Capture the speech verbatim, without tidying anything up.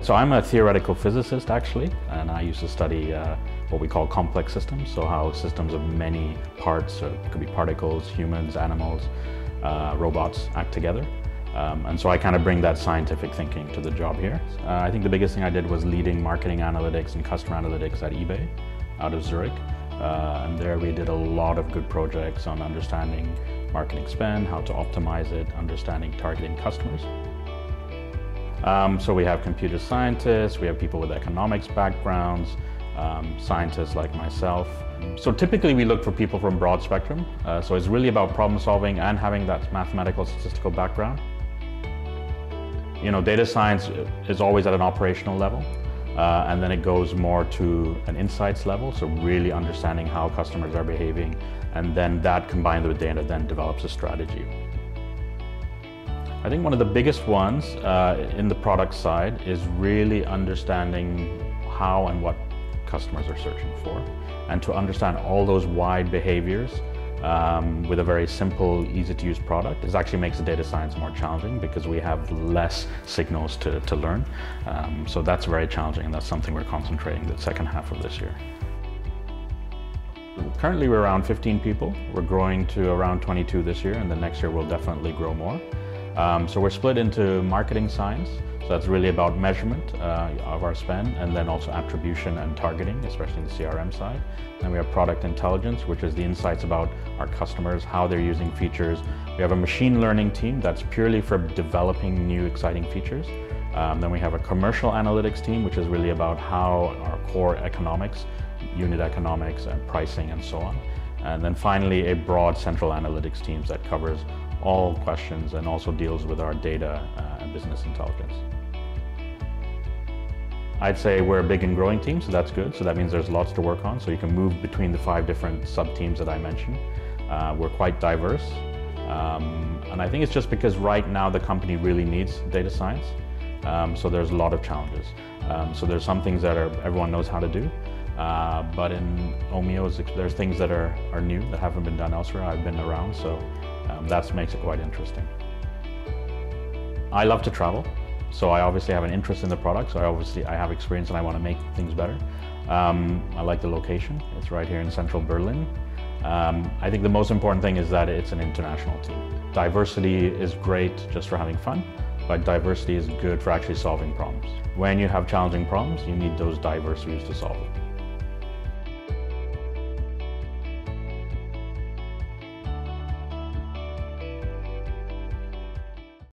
So I'm a theoretical physicist actually, and I used to study uh, what we call complex systems, so how systems of many parts, so it could be particles, humans, animals, uh, robots act together. Um, and so I kind of bring that scientific thinking to the job here. Uh, I think the biggest thing I did was leading marketing analytics and customer analytics at eBay out of Zurich. Uh, and there we did a lot of good projects on understanding marketing spend, how to optimize it, understanding targeting customers. Um, so we have computer scientists, we have people with economics backgrounds, um, scientists like myself. So typically we look for people from broad spectrum. Uh, so it's really about problem solving and having that mathematical statistical background. You know, data science is always at an operational level, uh, and then it goes more to an insights level, so really understanding how customers are behaving, and then that combined with data then develops a strategy. I think one of the biggest ones uh, in the product side is really understanding how and what customers are searching for, and to understand all those wide behaviors Um, with a very simple, easy-to-use product. This actually makes the data science more challenging because we have less signals to, to learn. Um, so that's very challenging, and that's something we're concentrating the second half of this year. Currently, we're around fifteen people. We're growing to around twenty-two this year, and the next year we'll definitely grow more. Um, so we're split into marketing science, so that's really about measurement uh, of our spend, and then also attribution and targeting, especially in the C R M side. And we have product intelligence, which is the insights about our customers, how they're using features. We have a machine learning team that's purely for developing new exciting features. Um, then we have a commercial analytics team, which is really about how our core economics, unit economics and pricing and so on. And then finally, a broad central analytics team that covers all questions and also deals with our data uh, and business intelligence. I'd say we're a big and growing team, so that's good. So that means there's lots to work on. So you can move between the five different sub-teams that I mentioned. Uh, we're quite diverse. Um, and I think it's just because right now the company really needs data science. Um, so there's a lot of challenges. Um, so there's some things that are, everyone knows how to do. Uh, but in Omio, there's things that are, are new that haven't been done elsewhere. I've been around, so um, that makes it quite interesting. I love to travel. So I obviously have an interest in the product, so I obviously I have experience and I want to make things better. Um, I like the location. It's right here in central Berlin. Um, I think the most important thing is that it's an international team. Diversity is great just for having fun, but diversity is good for actually solving problems. When you have challenging problems, you need those diverse views to solve them.